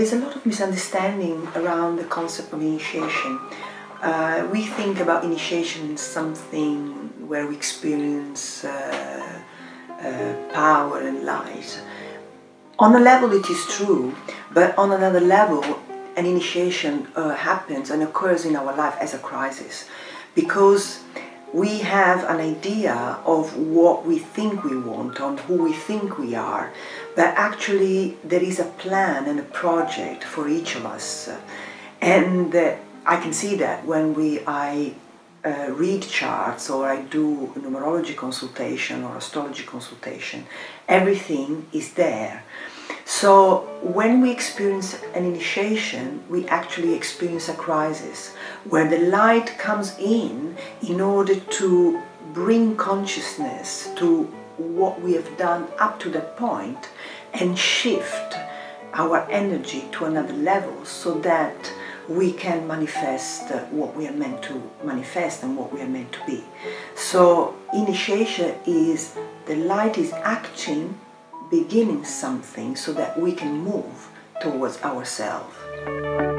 There is a lot of misunderstanding around the concept of initiation. We think about initiation as something where we experience power and light. On a level it is true, but on another level an initiation happens and occurs in our life as a crisis, because we have an idea of what we think we want, on who we think we are, but actually there is a plan and a project for each of us. And I can see that when I read charts, or I do numerology consultation or astrology consultation, everything is there. So when we experience an initiation, we actually experience a crisis where the light comes in order to bring consciousness to what we have done up to that point and shift our energy to another level so that we can manifest what we are meant to manifest and what we are meant to be. So initiation is the light is acting, beginning something so that we can move towards ourselves.